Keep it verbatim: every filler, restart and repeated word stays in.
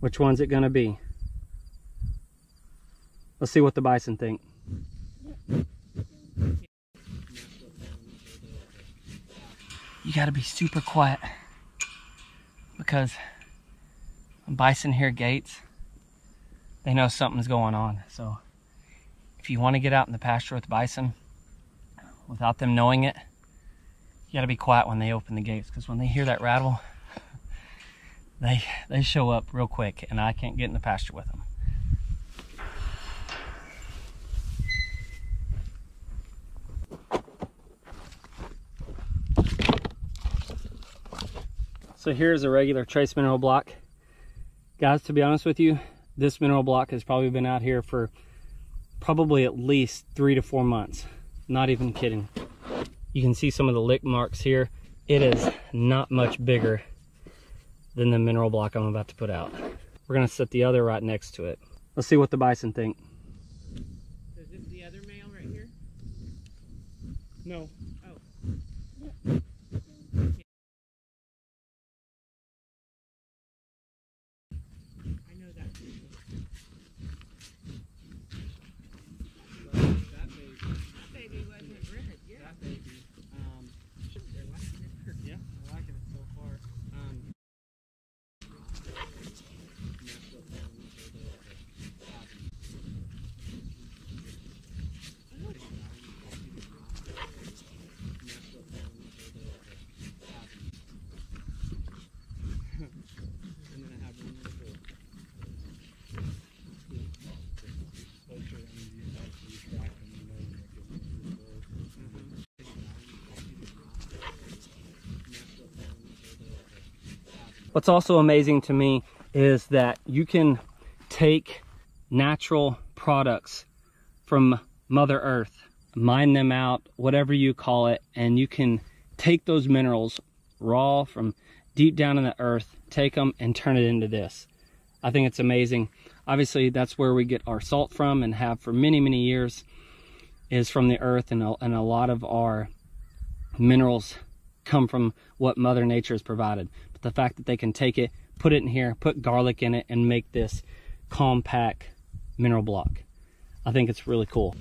Which one's it going to be? Let's see what the bison think. You got to be super quiet because when bison hear gates, they know something's going on. So if you want to get out in the pasture with bison without them knowing it, you got to be quiet when they open the gates, because when they hear that rattle, They, they show up real quick, and I can't get in the pasture with them. So here's a regular trace mineral block. Guys, to be honest with you, this mineral block has probably been out here for probably at least three to four months. Not even kidding. You can see some of the lick marks here. It is not much bigger than the mineral block I'm about to put out. We're gonna set the other right next to it. Let's see what the bison think. So is this the other male right here? No. Oh. I know that. That baby. That baby wasn't red. Yeah. That baby. Um, they're liking it. Yeah, they're liking it so far. Um, What's also amazing to me is that you can take natural products from Mother Earth, mine them out, whatever you call it, and you can take those minerals raw from deep down in the earth, take them and turn it into this. I think it's amazing. Obviously, that's where we get our salt from and have for many, many years, is from the earth, and a, and a lot of our minerals come from what Mother Nature has provided. The fact that they can take it, put it in here, put garlic in it, and make this compact mineral block, I think it's really cool.